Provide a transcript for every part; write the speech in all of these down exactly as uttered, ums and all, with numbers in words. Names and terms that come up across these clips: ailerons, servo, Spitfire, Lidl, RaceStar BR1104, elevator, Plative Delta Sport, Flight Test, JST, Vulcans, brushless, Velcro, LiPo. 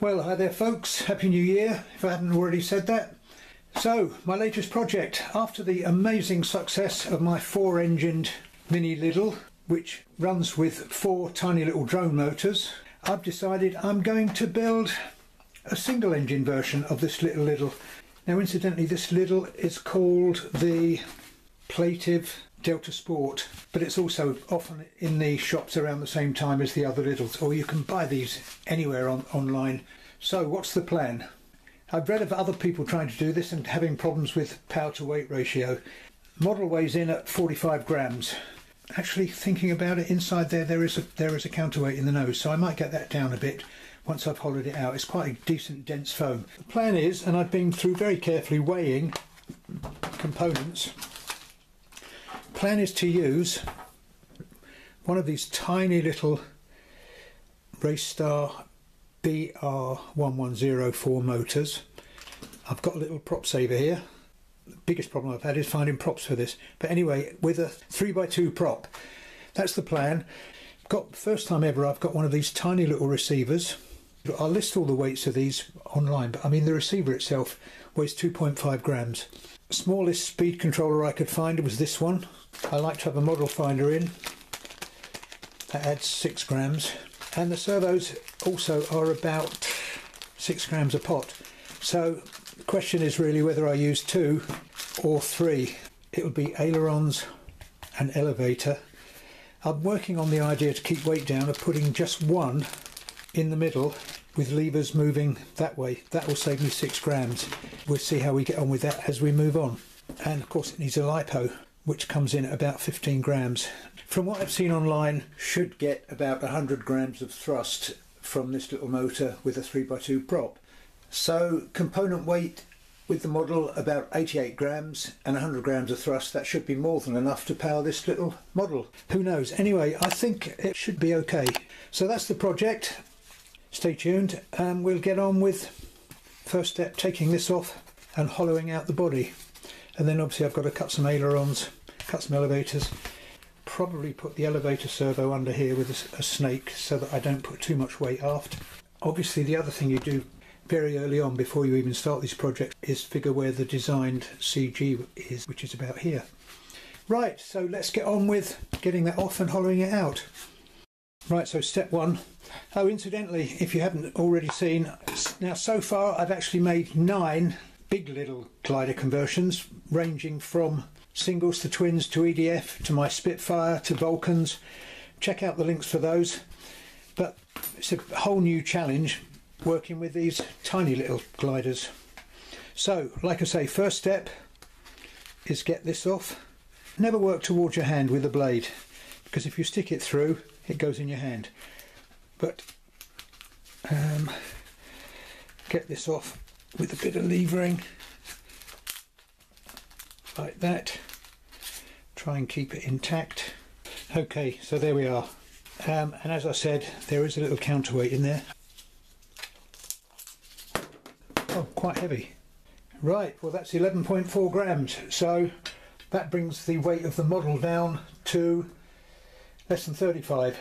Well, hi there folks, Happy New Year, if I hadn't already said that. So, my latest project, after the amazing success of my four-engined mini Lidl, which runs with four tiny little drone motors, I've decided I'm going to build a single engine version of this little Lidl. Now incidentally, this Lidl is called the Plative Delta Sport, but it's also often in the shops around the same time as the other Lidls, or you can buy these anywhere on, online. So what's the plan? I've read of other people trying to do this and having problems with power to weight ratio. Model weighs in at forty-five grams. Actually, thinking about it, inside there there is a there is a counterweight in the nose, so I might get that down a bit once I've hollowed it out. It's quite a decent dense foam. The plan is, and I've been through very carefully weighing components, plan is to use one of these tiny little RaceStar B R one one zero four motors. I've got a little prop saver here. The biggest problem I've had is finding props for this, but anyway, with a three by two prop. That's the plan. Got, first time ever I've got one of these tiny little receivers. I'll list all the weights of these online, but I mean the receiver itself weighs two point five grams. Smallest speed controller I could find was this one. I like to have a model finder in. That adds six grams. And the servos also are about six grams a pot. So the question is really whether I use two or three. It'll be ailerons and elevator. I'm working on the idea to keep weight down of putting just one in the middle with levers moving that way. That will save me six grams. We'll see how we get on with that as we move on. And of course it needs a lipo, which comes in at about fifteen grams. From what I've seen online, should get about one hundred grams of thrust from this little motor with a three by two prop. So component weight with the model about eighty-eight grams and one hundred grams of thrust. That should be more than enough to power this little model. Who knows? Anyway, I think it should be okay. So that's the project. Stay tuned and we'll get on with first step taking this off and hollowing out the body, and then obviously I've got to cut some ailerons, cut some elevators, probably put the elevator servo under here with a, a snake so that I don't put too much weight aft. Obviously the other thing you do very early on before you even start this project is figure where the designed C G is, which is about here. Right, so let's get on with getting that off and hollowing it out. Right, so step one. Oh, incidentally, if you haven't already seen, now so far I've actually made nine big little glider conversions, ranging from singles to twins to E D F to my Spitfire to Vulcans. Check out the links for those. But it's a whole new challenge working with these tiny little gliders. So, like I say, first step is get this off. Never work towards your hand with a blade, because if you stick it through, it goes in your hand. But um, get this off with a bit of levering like that. Try and keep it intact. Okay, so there we are. Um, and as I said, there is a little counterweight in there. Oh, quite heavy. Right, well that's eleven point four grams. So that brings the weight of the model down to less than thirty-five.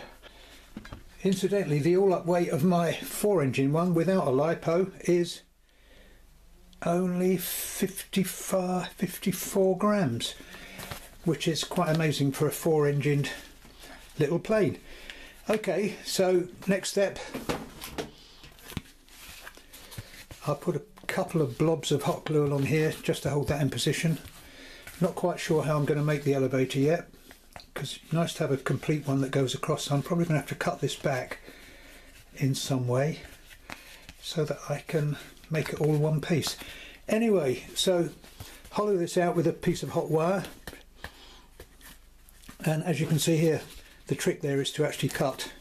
Incidentally, the all-up weight of my four-engine one without a lipo is only fifty-four grams, which is quite amazing for a four-engined little plane. Okay, so next step, I'll put a couple of blobs of hot glue along here just to hold that in position. Not quite sure how I'm going to make the elevator yet, because it's nice to have a complete one that goes across. I'm probably going to have to cut this back in some way so that I can make it all one piece. Anyway, so hollow this out with a piece of hot wire, and as you can see here, the trick there is to actually cut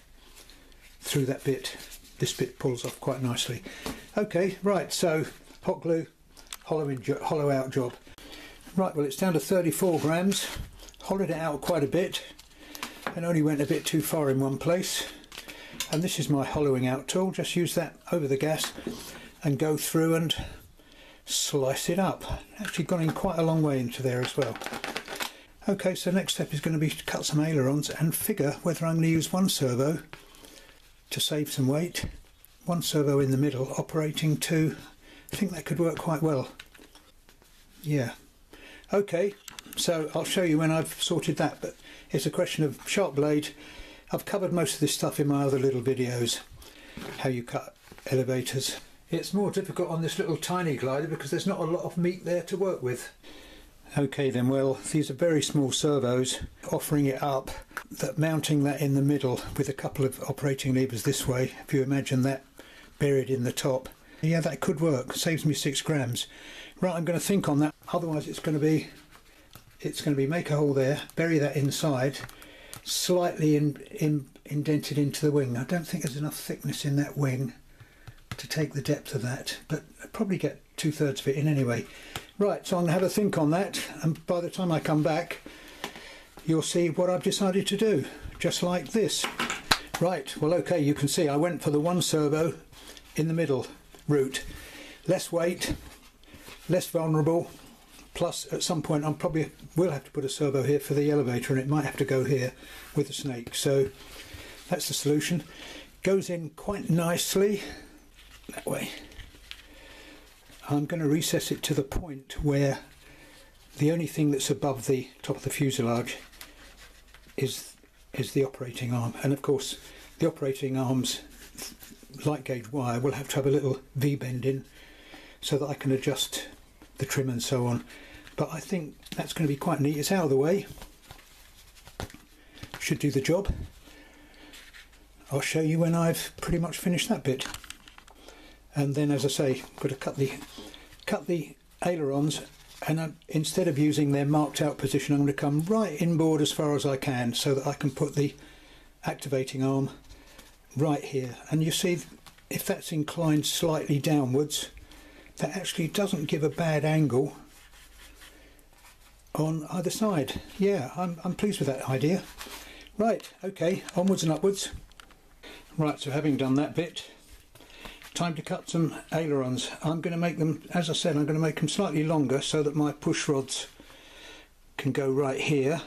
through that bit. This bit pulls off quite nicely. Okay, right, so hot glue, hollow, in, hollow out job. Right, well it's down to thirty-four grams. Hollowed it out quite a bit and only went a bit too far in one place, and this is my hollowing out tool. Just use that over the gas and go through and slice it up. Actually gone in quite a long way into there as well. Okay, so next step is going to be to cut some ailerons and figure whether I'm going to use one servo to save some weight one servo in the middle operating two, I think that could work quite well. Yeah. Okay, so I'll show you when I've sorted that, but it's a question of sharp blade. I've covered most of this stuff in my other little videos, how you cut elevators. It's more difficult on this little tiny glider because there's not a lot of meat there to work with. Okay then, well, these are very small servos, offering it up, that mounting that in the middle with a couple of operating levers this way, if you imagine that buried in the top. Yeah, that could work, saves me six grams. Right, I'm going to think on that, otherwise it's going to be, it's going to be make a hole there, bury that inside, slightly in, in, indented into the wing. I don't think there's enough thickness in that wing to take the depth of that, but I'll probably get two thirds of it in anyway. Right, so I'm going to have a think on that, and by the time I come back you'll see what I've decided to do, just like this. Right, well okay, you can see I went for the one servo in the middle route. Less weight, less vulnerable, plus at some point I'm probably will have to put a servo here for the elevator, and it might have to go here with the snake, so that's the solution. Goes in quite nicely that way. I'm going to recess it to the point where the only thing that's above the top of the fuselage is is the operating arm, and of course the operating arm's light gauge wire will have to have a little V-bend in so that I can adjust the trim and so on, but I think that's going to be quite neat. It's out of the way, should do the job. I'll show you when I've pretty much finished that bit. And then, as I say, got to cut the cut the ailerons, and I'm, instead of using their marked out position, I'm going to come right inboard as far as I can so that I can put the activating arm right here. And you see, if that's inclined slightly downwards, that actually doesn't give a bad angle on either side. Yeah, I'm, I'm pleased with that idea. Right, okay, onwards and upwards. Right, so having done that bit, time to cut some ailerons. I'm going to make them, as I said, I'm going to make them slightly longer so that my push rods can go right here.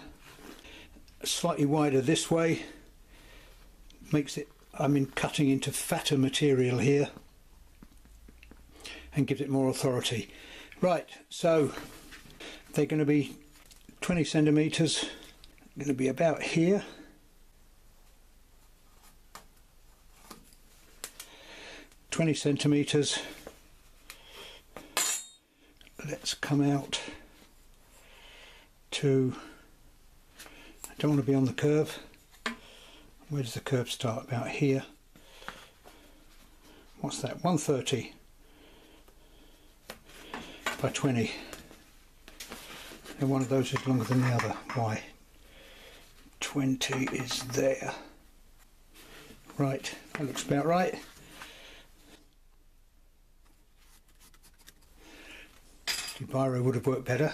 Slightly wider this way makes it, I mean, cutting into fatter material here and gives it more authority. Right, so they're going to be twenty centimeters, going to be about here. twenty centimetres, let's come out to, I don't want to be on the curve, where does the curve start, about here, what's that, one thirty by twenty, and one of those is longer than the other, why, twenty is there, right, that looks about right. Biro would have worked better.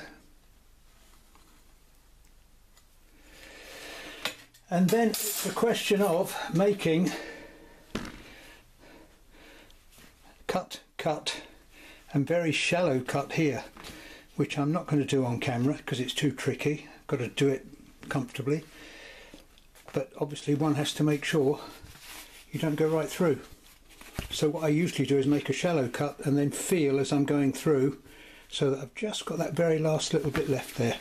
And then it's a question of making cut, cut, and very shallow cut here, which I'm not going to do on camera because it's too tricky. I've got to do it comfortably, but obviously one has to make sure you don't go right through. So what I usually do is make a shallow cut and then feel as I'm going through, so that I've just got that very last little bit left there.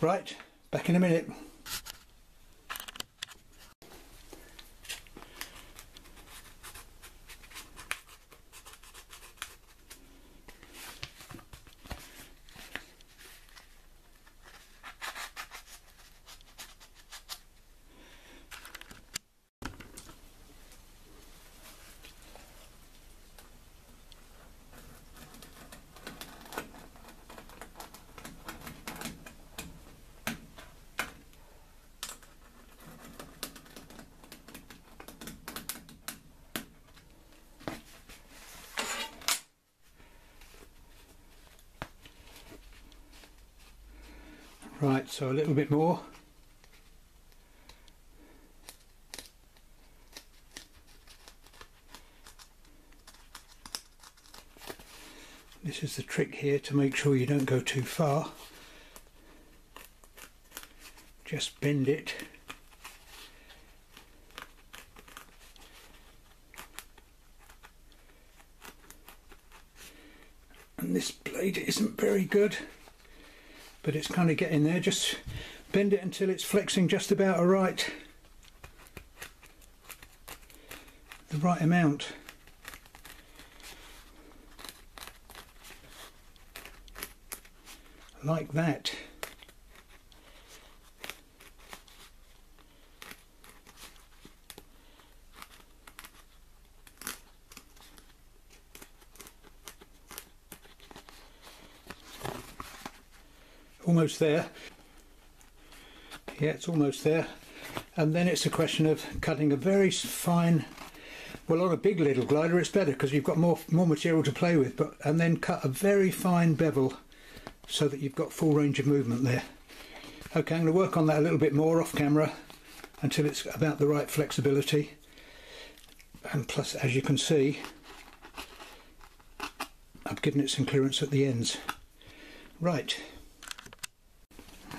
Right, back in a minute. Right, so a little bit more. This is the trick here, to make sure you don't go too far. Just bend it. and this blade isn't very good, but it's kind of getting there. Just bend it until it's flexing just about right, the right amount. Like that. Almost there. Yeah, it's almost there. And then it's a question of cutting a very fine, well, on a big little glider it's better because you've got more more material to play with, but and then cut a very fine bevel so that you've got full range of movement there. Okay, I'm going to work on that a little bit more off camera until it's about the right flexibility. And plus, as you can see, I've given it some clearance at the ends. Right.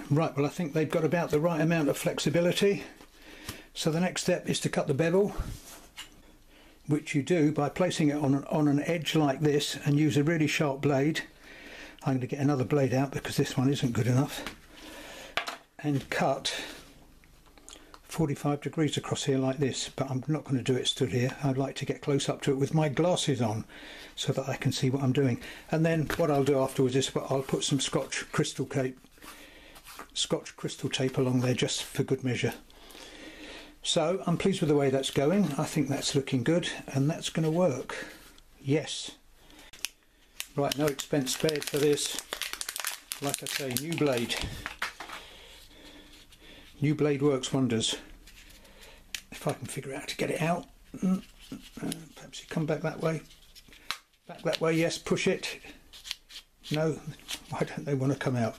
Right, well, I think they've got about the right amount of flexibility. So the next step is to cut the bevel, which you do by placing it on an, on an edge like this and use a really sharp blade. I'm going to get another blade out because this one isn't good enough, and cut forty-five degrees across here like this, but I'm not going to do it stood here. I'd like to get close up to it with my glasses on so that I can see what I'm doing. And then what I'll do afterwards is I'll put some Scotch crystal tape, Scotch crystal tape along there just for good measure. So I'm pleased with the way that's going. I think that's looking good and that's going to work. Yes. Right, no expense spared for this. Like I say, new blade. New blade works wonders. If I can figure out how to get it out. Perhaps you come back that way. Back that way, yes, push it. No, why don't they want to come out?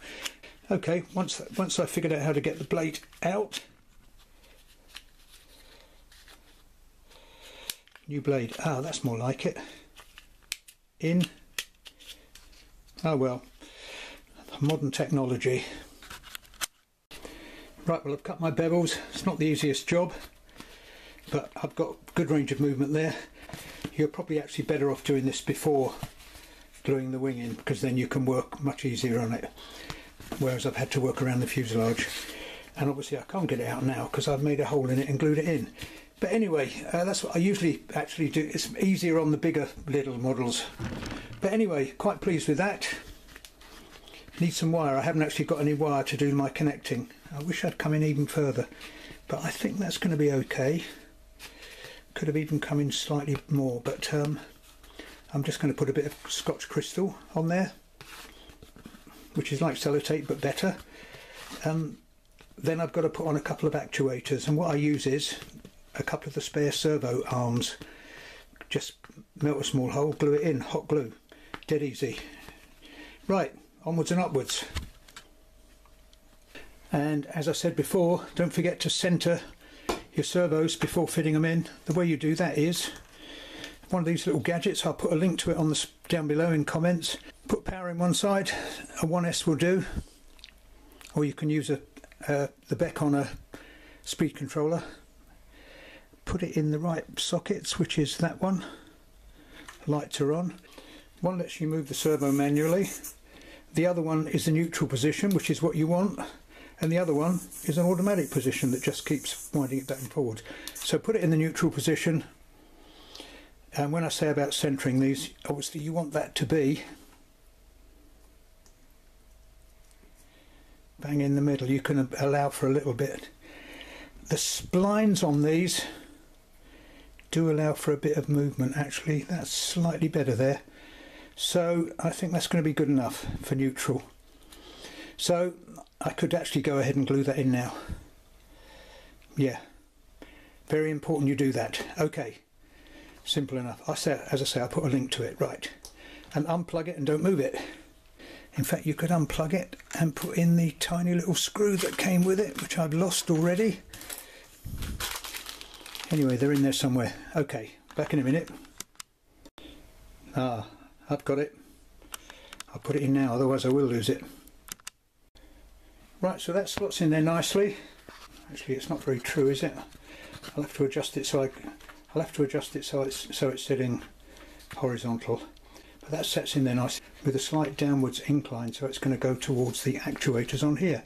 Okay, once, that, once I figured out how to get the blade out. New blade. Ah, that's more like it. In. Oh well, modern technology. Right, well, I've cut my bevels. It's not the easiest job, but I've got good range of movement there. You're probably actually better off doing this before gluing the wing in, because then you can work much easier on it, whereas I've had to work around the fuselage. And obviously I can't get it out now because I've made a hole in it and glued it in. But anyway, uh, that's what I usually actually do. It's easier on the bigger Lidl models. But anyway, quite pleased with that. Need some wire. I haven't actually got any wire to do my connecting. I wish I'd come in even further, but I think that's going to be okay. Could have even come in slightly more, but um, I'm just going to put a bit of Scotch crystal on there, which is like sellotape but better. Um, then I've got to put on a couple of actuators, and what I use is a couple of the spare servo arms. Just melt a small hole, glue it in, hot glue. Dead easy. Right, onwards and upwards. And as I said before, don't forget to centre your servos before fitting them in. The way you do that is one of these little gadgets. I'll put a link to it on the down below in comments. Put power in one side, a one S will do, or you can use a uh, the Beck on a speed controller. Put it in the right sockets, which is that one. Lights are on. One lets you move the servo manually, the other one is the neutral position, which is what you want, and the other one is an automatic position that just keeps winding it back and forward. So put it in the neutral position, and when I say about centering these, obviously you want that to be bang in the middle. You can allow for a little bit. The splines on these do allow for a bit of movement. Actually, that's slightly better there, so I think that's going to be good enough for neutral. So I could actually go ahead and glue that in now. Yeah, very important you do that. Okay, simple enough. I say, as I say, I'll put a link to it. Right, and unplug it and don't move it. In fact, you could unplug it and put in the tiny little screw that came with it, which I've lost already. Anyway, they're in there somewhere. Okay, back in a minute. Ah, I've got it. I'll put it in now, otherwise I will lose it. Right, so that slots in there nicely. Actually, it's not very true, is it? I'll have to adjust it so I, I'll have to adjust it so it's so it's sitting horizontal. but that sets in there nice with a slight downwards incline, so it's going to go towards the actuators on here,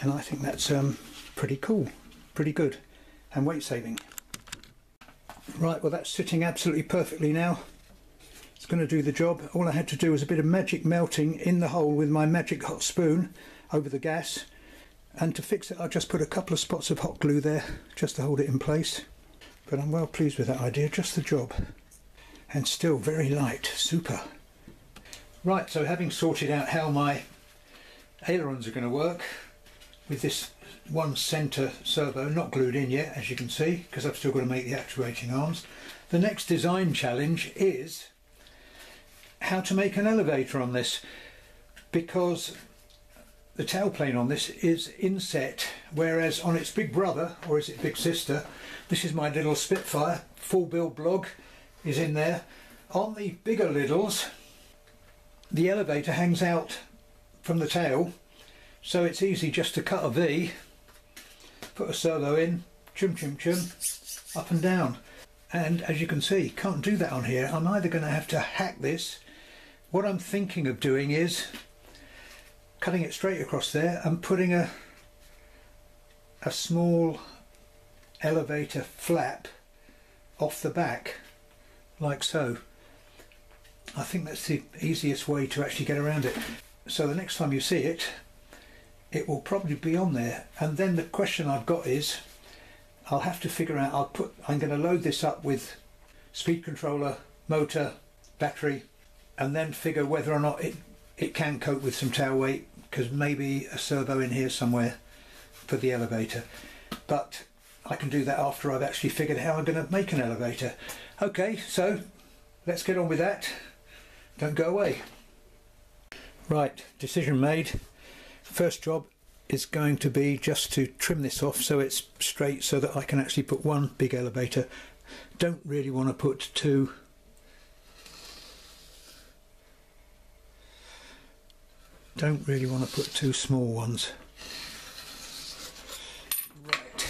and I think that's um, pretty cool, pretty good, and weight saving. Right, well that's sitting absolutely perfectly now. It's going to do the job. All I had to do was a bit of magic melting in the hole with my magic hot spoon over the gas, and to fix it I just put a couple of spots of hot glue there just to hold it in place. But I'm well pleased with that idea, just the job. And still very light, super. Right, so having sorted out how my ailerons are going to work with this one centre servo not glued in yet, as you can see, because I've still got to make the actuating arms, the next design challenge is how to make an elevator on this, because the tailplane on this is inset, whereas on its big brother, or is it big sister, this is my Lidl Spitfire, full build blog is in there. On the bigger Lidls, the elevator hangs out from the tail, so it's easy just to cut a V, put a servo in, chum chum chum, up and down. And as you can see, can't do that on here. I'm either going to have to hack this. What I'm thinking of doing is cutting it straight across there and putting a a small elevator flap off the back, like so. I think that's the easiest way to actually get around it. So the next time you see it, it will probably be on there. And then the question I've got is, I'll have to figure out, I'll put, I'm going to load this up with speed controller, motor, battery, and then figure whether or not it it can cope with some tail weight, because maybe a servo in here somewhere for the elevator. But I can do that after I've actually figured how I'm going to make an elevator. Okay, so let's get on with that. Don't go away. Right, decision made. First job is going to be just to trim this off so it's straight, so that I can actually put one big elevator. Don't really want to put two. Don't really want to put two small ones. Right.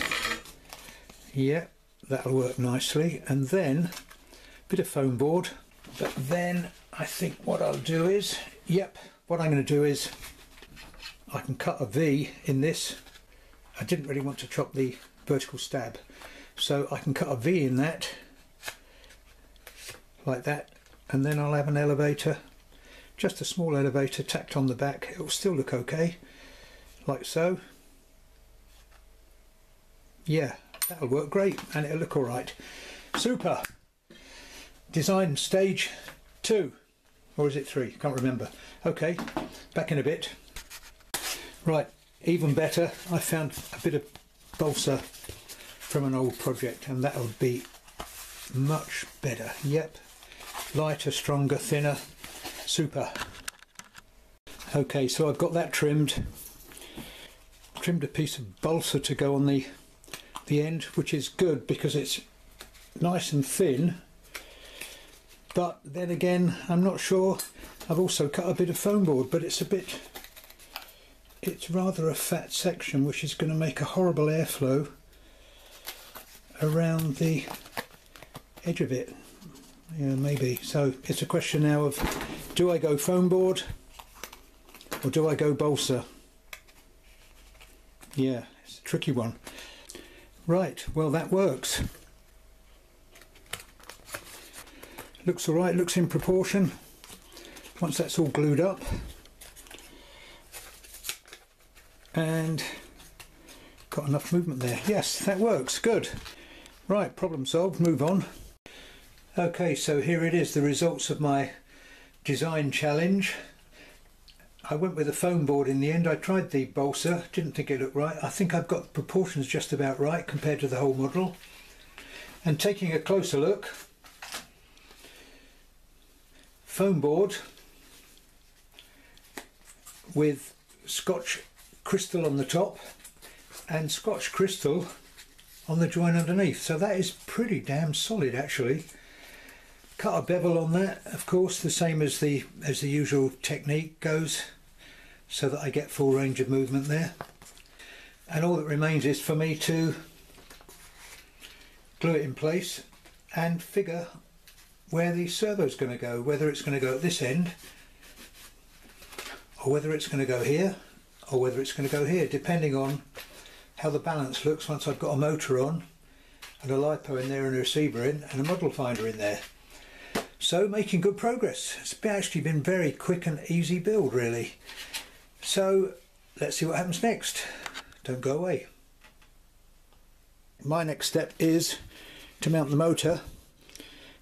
Yeah, that'll work nicely. And then a bit of foam board. But then I think what I'll do is, yep, what I'm going to do is I can cut a V in this. I didn't really want to chop the vertical stab, so I can cut a V in that, like that, and then I'll have an elevator, just a small elevator tacked on the back. It will still look okay, like so. Yeah, that'll work great, and it'll look all right. Super. Design stage two, or is it three? Can't remember. Okay, back in a bit. Right, even better, I found a bit of balsa from an old project, and that'll be much better. Yep, lighter, stronger, thinner. Super. Okay, so I've got that trimmed. Trimmed a piece of balsa to go on the the end, which is good because it's nice and thin. But then again, I'm not sure. I've also cut a bit of foam board, but it's a bit, it's rather a fat section, which is going to make a horrible airflow around the edge of it. Yeah, maybe. So it's a question now of, do I go foam board or do I go balsa? Yeah, it's a tricky one. Right, well that works. Looks all right, looks in proportion. Once that's all glued up. And got enough movement there. Yes, that works, good. Right, problem solved, move on. Okay, so here it is, the results of my design challenge. I went with a foam board in the end. I tried the balsa, didn't think it looked right. I think I've got the proportions just about right compared to the whole model. And taking a closer look, foam board with Scotch crystal on the top and Scotch crystal on the joint underneath. So that is pretty damn solid actually. Cut a bevel on that, of course, the same as the as the usual technique goes, so that I get full range of movement there. And all that remains is for me to glue it in place and figure where the servo's going to go, whether it's going to go at this end or whether it's going to go here or whether it's going to go here, depending on how the balance looks once I've got a motor on and a LiPo in there and a receiver in and a model finder in there. So making good progress. It's actually been very quick and easy build really. So let's see what happens next. Don't go away. My next step is to mount the motor.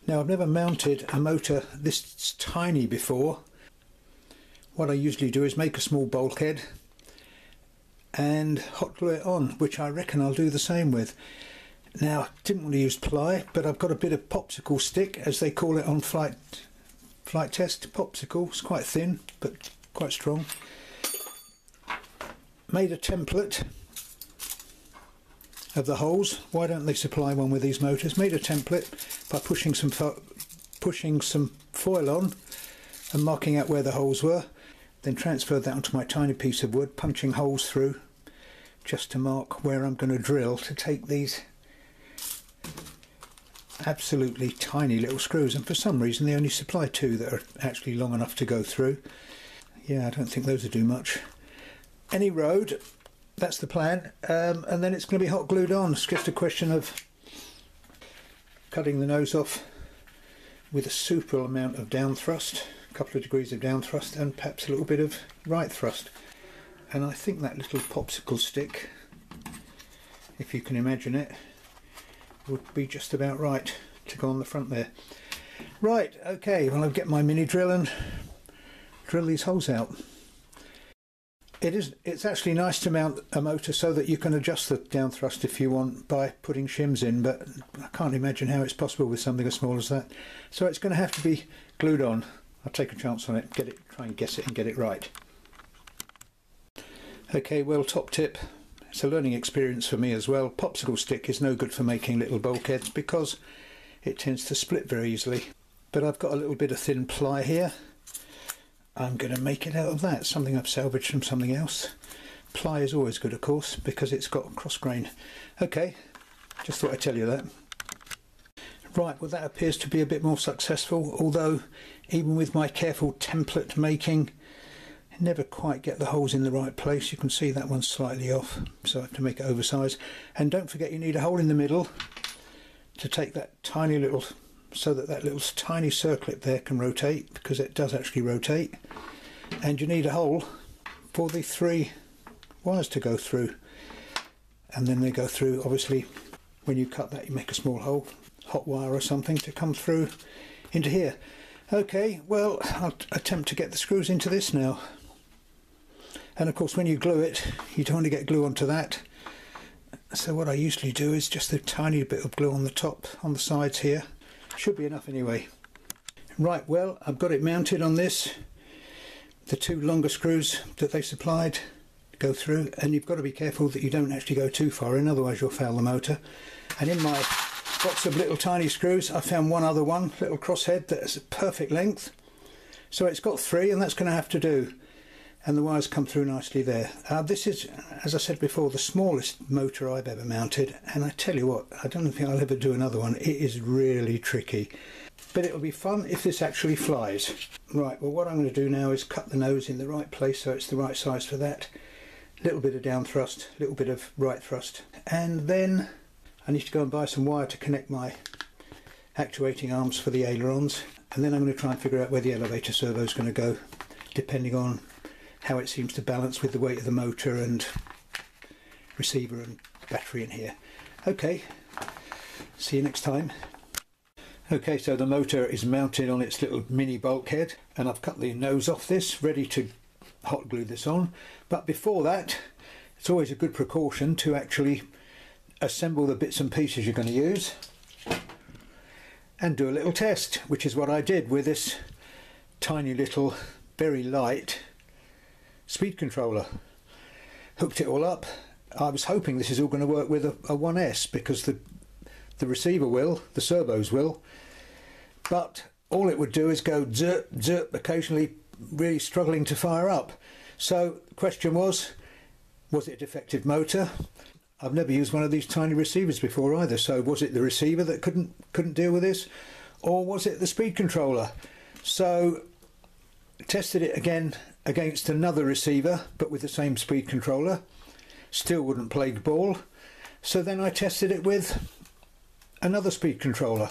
Now I've never mounted a motor this tiny before. What I usually do is make a small bulkhead and hot glue it on, which I reckon I'll do the same with. Now I didn't want to use ply, but I've got a bit of popsicle stick, as they call it on flight flight test, popsicle. It's quite thin but quite strong. Made a template of the holes. Why don't they supply one with these motors? Made a template by pushing some fo pushing some foil on and marking out where the holes were, then transferred that onto my tiny piece of wood, punching holes through just to mark where I'm going to drill to take these absolutely tiny little screws. And for some reason they only supply two that are actually long enough to go through. Yeah, I don't think those will do much. Any road, that's the plan, um, and then it's going to be hot glued on. It's just a question of cutting the nose off with a super amount of down thrust, a couple of degrees of down thrust and perhaps a little bit of right thrust. And I think that little popsicle stick, if you can imagine it, would be just about right to go on the front there. Right, okay, well I'll get my mini drill and drill these holes out. It is, it's actually nice to mount a motor so that you can adjust the down thrust if you want by putting shims in, but I can't imagine how it's possible with something as small as that. So it's going to have to be glued on. I'll take a chance on it, get it, try and guess it and get it right. Okay, well, top tip. It's a learning experience for me as well. Popsicle stick is no good for making little bulkheads because it tends to split very easily. But I've got a little bit of thin ply here. I'm going to make it out of that, something I've salvaged from something else. Ply is always good, of course, because it's got cross grain. Okay, just thought I'd tell you that. Right, well that appears to be a bit more successful, although even with my careful template making, I never quite get the holes in the right place. You can see that one's slightly off, so I have to make it oversized. And don't forget you need a hole in the middle to take that tiny little, so that that little tiny circlip there can rotate, because it does actually rotate. And you need a hole for the three wires to go through, and then they go through. Obviously when you cut that you make a small hole, hot wire or something, to come through into here. Okay, well I'll attempt to get the screws into this now. And of course when you glue it you don't want to get glue onto that, so what I usually do is just a tiny bit of glue on the top, on the sides here. Should be enough anyway. Right, well I've got it mounted on this. The two longer screws that they supplied go through, and you've got to be careful that you don't actually go too far in, otherwise you'll foul the motor. And in my box of little tiny screws I found one other one, little crosshead, that's a perfect length. So it's got three and that's going to have to do. And the wires come through nicely there. Uh, this is, as I said before, the smallest motor I've ever mounted, and I tell you what, I don't think I'll ever do another one. It is really tricky, but it'll be fun if this actually flies. Right, well what I'm going to do now is cut the nose in the right place so it's the right size for that. Little bit of down thrust, little bit of right thrust, and then I need to go and buy some wire to connect my actuating arms for the ailerons, and then I'm going to try and figure out where the elevator servo is going to go, depending on how it seems to balance with the weight of the motor and receiver and battery in here. Okay, see you next time. Okay, so the motor is mounted on its little mini bulkhead, and I've cut the nose off this, ready to hot glue this on. But before that, it's always a good precaution to actually assemble the bits and pieces you're going to use and do a little test, which is what I did with this tiny little, very light speed controller. Hooked it all up. I was hoping this is all going to work with a, a one S, because the the receiver will, the servos will, but all it would do is go zerp zerp, occasionally really struggling to fire up. So the question was, was it a defective motor? I've never used one of these tiny receivers before either, so was it the receiver that couldn't couldn't deal with this, or was it the speed controller? So tested it again against another receiver but with the same speed controller, still wouldn't play ball. So then I tested it with another speed controller,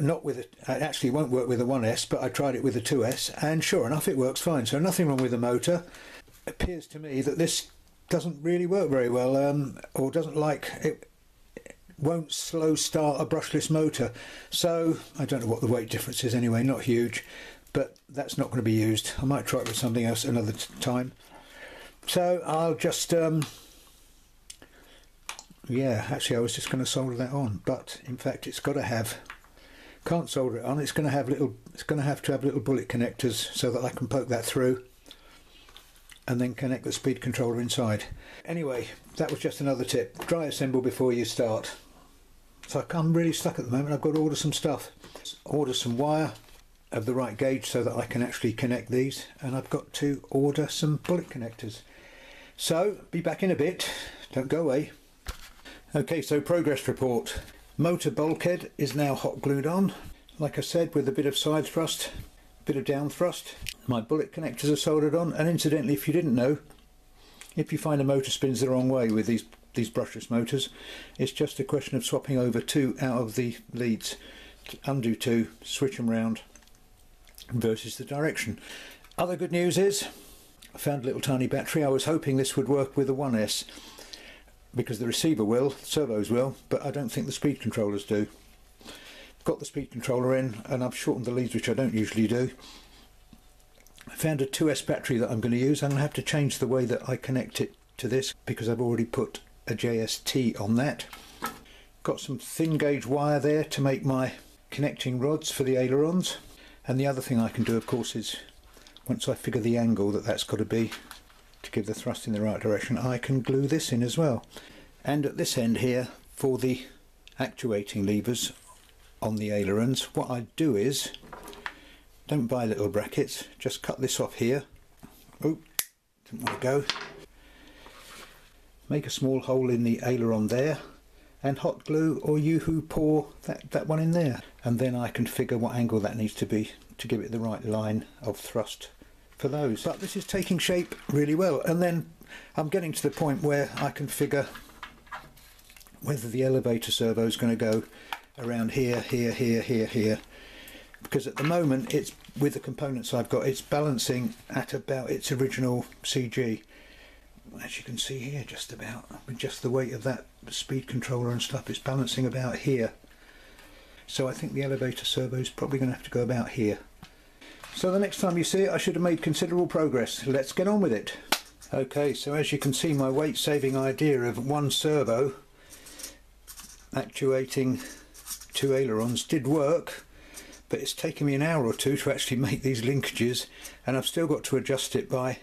not with it, it actually won't work with the one S, but I tried it with the two S and sure enough it works fine. So nothing wrong with the motor. It appears to me that this doesn't really work very well, um, or doesn't like it, it won't slow start a brushless motor. So I don't know what the weight difference is anyway, not huge, but that's not going to be used. I might try it with something else another time. So I'll just um, yeah, actually I was just going to solder that on, but in fact it's got to have, can't solder it on, it's going to have little, it's going to have to have little bullet connectors so that I can poke that through and then connect the speed controller inside. Anyway, that was just another tip. Dry assemble before you start. So I'm really stuck at the moment. I've got to order some stuff. Order some wire of the right gauge so that I can actually connect these, and I've got to order some bullet connectors. So be back in a bit, don't go away. Okay, so progress report. Motor bulkhead is now hot glued on, like I said, with a bit of side thrust, bit of down thrust. My bullet connectors are soldered on, and incidentally, if you didn't know, if you find a motor spins the wrong way with these these brushless motors, it's just a question of swapping over two out of the leads, undo two, switch them round versus the direction. Other good news is I found a little tiny battery. I was hoping this would work with the one S because the receiver will, servos will, but I don't think the speed controllers do. Got the speed controller in, and I've shortened the leads, which I don't usually do. I found a two S battery that I'm going to use. I'm going to have to change the way that I connect it to this because I've already put a J S T on that. Got some thin gauge wire there to make my connecting rods for the ailerons. And the other thing I can do, of course, is once I figure the angle that that's got to be to give the thrust in the right direction, I can glue this in as well. And at this end here, for the actuating levers on the ailerons, what I do is, don't buy little brackets, just cut this off here. Oh, didn't want to go. Make a small hole in the aileron there, and hot glue or Yoo-hoo pour that, that one in there. And then I can figure what angle that needs to be to give it the right line of thrust for those. But this is taking shape really well. And then I'm getting to the point where I can figure whether the elevator servo is going to go around here, here, here, here, here, because at the moment it's, with the components I've got, it's balancing at about its original C G, as you can see here, just about, with just the weight of that speed controller and stuff, it's balancing about here. So I think the elevator servo is probably going to have to go about here. So the next time you see it, I should have made considerable progress. Let's get on with it. Okay, so as you can see, my weight saving idea of one servo actuating two ailerons did work, but it's taken me an hour or two to actually make these linkages, and I've still got to adjust it by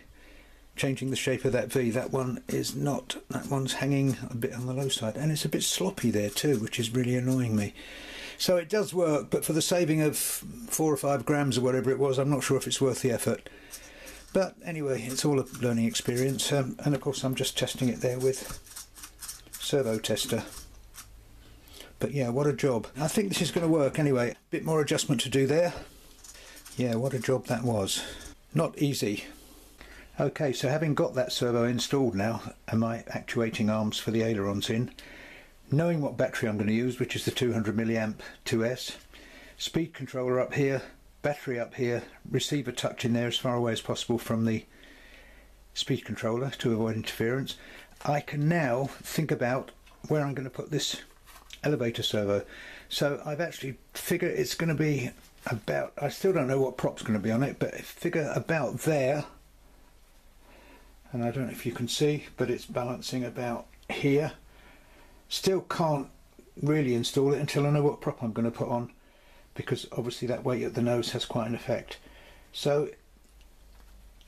changing the shape of that V. That one is not, that one's hanging a bit on the low side, and it's a bit sloppy there too, which is really annoying me. So it does work, but for the saving of four or five grams or whatever it was, I'm not sure if it's worth the effort. But anyway, it's all a learning experience, um, and of course I'm just testing it there with servo tester. But yeah, what a job. I think this is going to work anyway. A bit more adjustment to do there. Yeah, what a job that was. Not easy. Okay, so having got that servo installed now, and my actuating arms for the ailerons in, knowing what battery I'm going to use, which is the two hundred milliamp two S, speed controller up here, battery up here, receiver tucked in there as far away as possible from the speed controller to avoid interference, I can now think about where I'm going to put this elevator servo. So I've actually figured it's going to be about, I still don't know what prop's going to be on it, but figure about there, and I don't know if you can see, but it's balancing about here. Still can't really install it until I know what prop I'm going to put on, because obviously that weight at the nose has quite an effect. So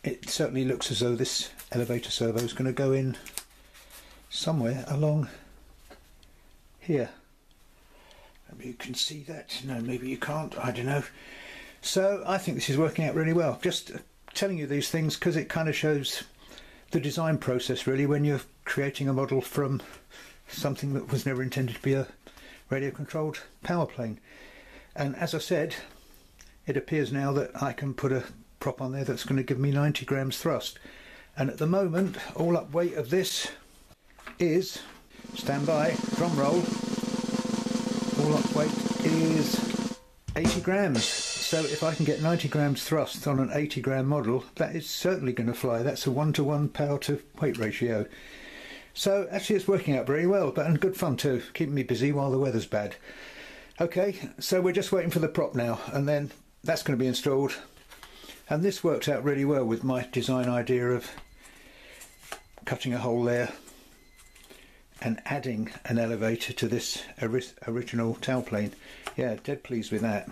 it certainly looks as though this elevator servo is going to go in somewhere along here. Maybe you can see that. No, maybe you can't, I don't know. So I think this is working out really well. Just telling you these things because it kind of shows the design process really, when you're creating a model from something that was never intended to be a radio controlled power plane. And as I said, it appears now that I can put a prop on there that's going to give me ninety grams thrust. And at the moment, all up weight of this is, stand by, drum roll, all up weight is eighty grams. So if I can get ninety grams thrust on an eighty gram model, that is certainly going to fly. That's a one to one power to weight ratio. So actually it's working out very well, but and good fun too, keeping me busy while the weather's bad. Okay, so we're just waiting for the prop now, and then that's going to be installed. And this worked out really well with my design idea of cutting a hole there and adding an elevator to this original tail plane. Yeah, dead pleased with that.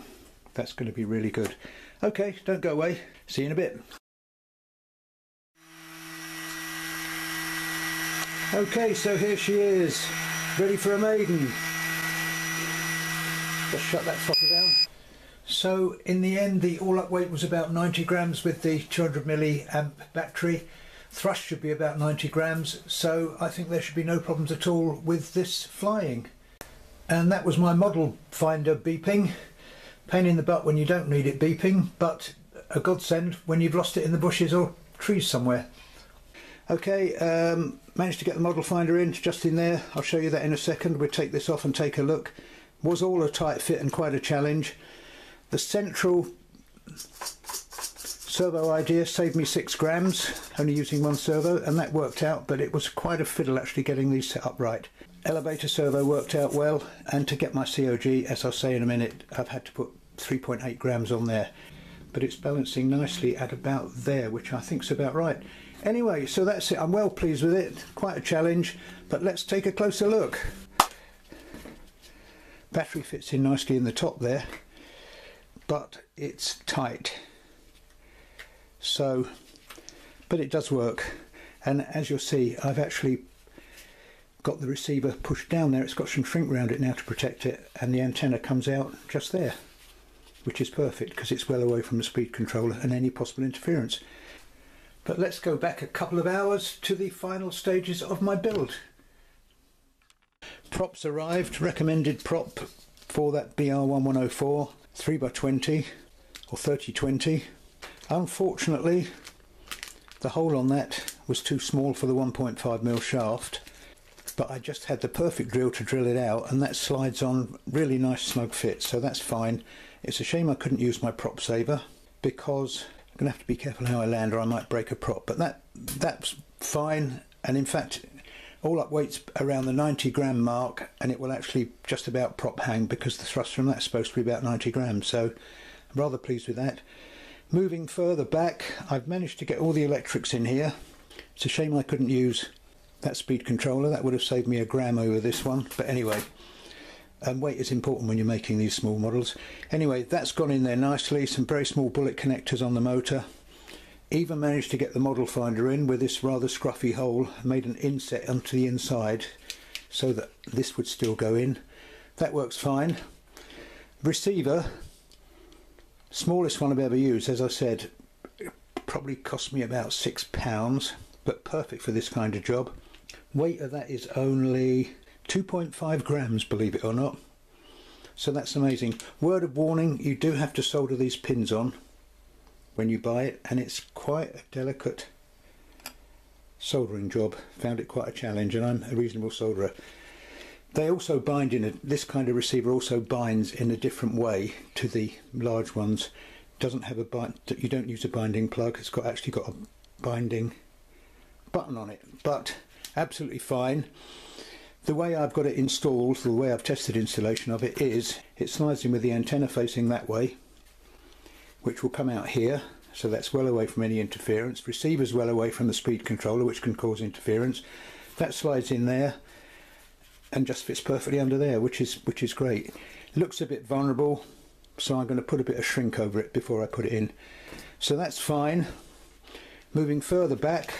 That's going to be really good. Okay, don't go away. See you in a bit. Okay, so here she is, ready for a maiden. Just shut that throttle down. So in the end, the all-up weight was about ninety grams with the two hundred milliamp battery. Thrust should be about ninety grams, so I think there should be no problems at all with this flying. And that was my model finder beeping. Pain in the butt when you don't need it beeping, but a godsend when you've lost it in the bushes or trees somewhere. Okay, um, managed to get the model finder in, just in there. I'll show you that in a second. We'll take this off and take a look. Was all a tight fit and quite a challenge. The central servo idea saved me six grams, only using one servo, and that worked out, but it was quite a fiddle actually getting these set up right. Elevator servo worked out well, and to get my C O G, as I'll say in a minute, I've had to put three point eight grams on there, but it's balancing nicely at about there, which I think is about right. Anyway, so that's it. I'm well pleased with it, quite a challenge, but let's take a closer look. Battery fits in nicely in the top there, but it's tight. So, but it does work, and as you'll see, I've actually got the receiver pushed down there. It's got some shrink around it now to protect it, and the antenna comes out just there, which is perfect because it's well away from the speed controller and any possible interference. But let's go back a couple of hours to the final stages of my build. Props arrived, recommended prop for that B R eleven oh four, three by twenty or thirty twenty. Unfortunately, the hole on that was too small for the one point five mil shaft, but I just had the perfect drill to drill it out, and that slides on really nice snug fit, so that's fine. It's a shame I couldn't use my prop saver, because I'm going to have to be careful how I land or I might break a prop, but that that's fine. And in fact, all up weight's around the ninety gram mark, and it will actually just about prop hang because the thrust from that's supposed to be about ninety grams, so I'm rather pleased with that. Moving further back, I've managed to get all the electrics in here. It's a shame I couldn't use that speed controller, that would have saved me a gram over this one, but anyway, and weight is important when you're making these small models. Anyway, that's gone in there nicely, some very small bullet connectors on the motor. Even managed to get the model finder in with this rather scruffy hole, made an inset onto the inside so that this would still go in. That works fine. Receiver, smallest one I've ever used, as I said, probably cost me about six pounds, but perfect for this kind of job. Weight of that is only two point five grams, believe it or not. So that's amazing. Word of warning, you do have to solder these pins on when you buy it, and it's quite a delicate soldering job. Found it quite a challenge, and I'm a reasonable solderer. They also bind in a, this kind of receiver also binds in a different way to the large ones. Doesn't have a bind, you don't use a binding plug. It's got actually got a binding button on it, but absolutely fine. The way I've got it installed, the way I've tested installation of it, is it slides in with the antenna facing that way, which will come out here, so that's well away from any interference. Receiver's well away from the speed controller, which can cause interference. That slides in there and just fits perfectly under there, which is which is great. It looks a bit vulnerable, so I'm going to put a bit of shrink over it before I put it in. So that's fine. Moving further back,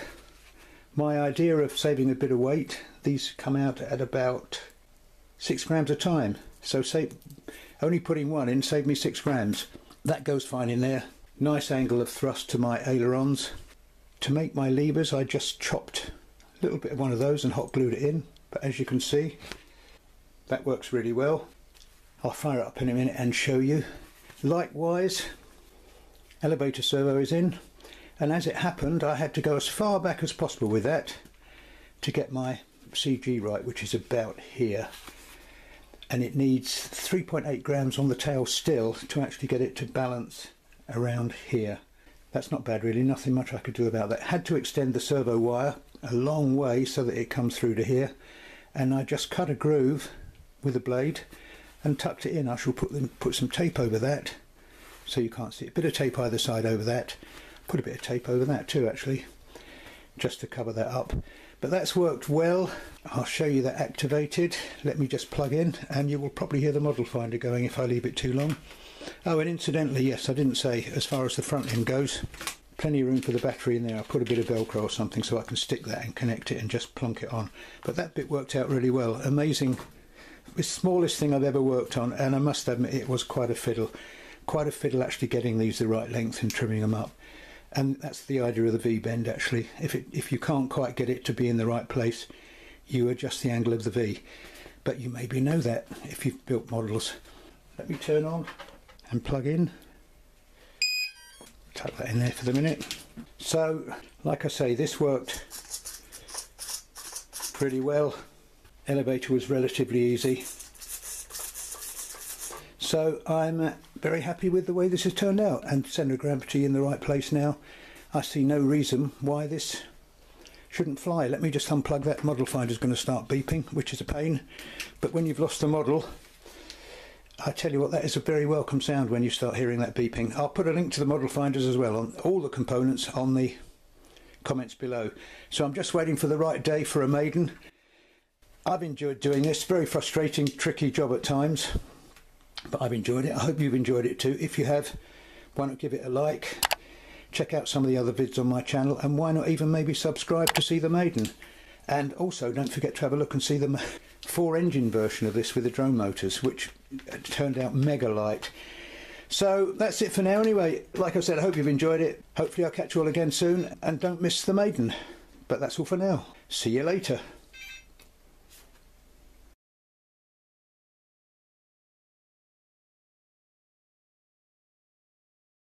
my idea of saving a bit of weight, these come out at about six grams a time. So save, only putting one in saved me six grams. That goes fine in there. Nice angle of thrust to my ailerons. To make my levers, I just chopped a little bit of one of those and hot glued it in, but as you can see, that works really well. I'll fire it up in a minute and show you. Likewise, elevator servo is in, and as it happened I had to go as far back as possible with that to get my C G right, which is about here, and it needs three point eight grams on the tail still to actually get it to balance around here. That's not bad really, nothing much I could do about that. Had to extend the servo wire a long way so that it comes through to here, and I just cut a groove with a blade and tucked it in. I shall put them, put some tape over that so you can't see it. A bit of tape either side over that, put a bit of tape over that too actually, just to cover that up. But that's worked well. I'll show you that activated. Let me just plug in and you will probably hear the model finder going if I leave it too long. Oh, and incidentally, yes, I didn't say, as far as the front end goes, plenty of room for the battery in there. I'll put a bit of Velcro or something so I can stick that and connect it and just plonk it on. But that bit worked out really well. Amazing. The smallest thing I've ever worked on, and I must admit it was quite a fiddle. Quite a fiddle actually getting these the right length and trimming them up. And that's the idea of the V-bend actually. If, it, if you can't quite get it to be in the right place, you adjust the angle of the V. But you maybe know that if you've built models. Let me turn on and plug in. Tuck that in there for the minute. So, like I say, this worked pretty well. Elevator was relatively easy. So I'm very happy with the way this has turned out, and centre of gravity in the right place now. I see no reason why this shouldn't fly. Let me just unplug that. Model finder is going to start beeping, which is a pain. But when you've lost the model, I tell you what, that is a very welcome sound when you start hearing that beeping. I'll put a link to the model finders as well on all the components on the comments below. So I'm just waiting for the right day for a maiden. I've enjoyed doing this. Very frustrating, tricky job at times, but I've enjoyed it. I hope you've enjoyed it too. If you have, why not give it a like? Check out some of the other vids on my channel, and why not even maybe subscribe to see the maiden? And also don't forget to have a look and see the four engine version of this with the drone motors, which turned out mega light. So that's it for now anyway. Like I said, I hope you've enjoyed it. Hopefully I'll catch you all again soon, and don't miss the maiden. But that's all for now. See you later.